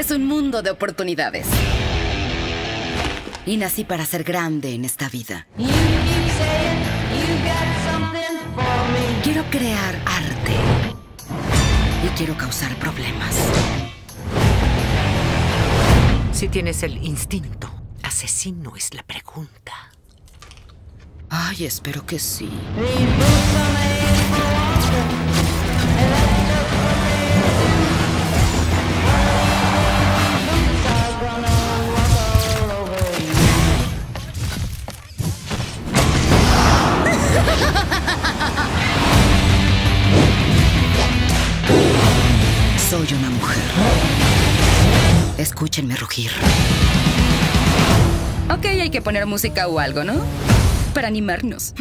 Es un mundo de oportunidades. Y nací para ser grande en esta vida. Quiero crear arte. Y quiero causar problemas. Si tienes el instinto, asesino es la pregunta. Ay, espero que sí. Soy una mujer. Escúchenme rugir. Ok, hay que poner música o algo, ¿no? Para animarnos.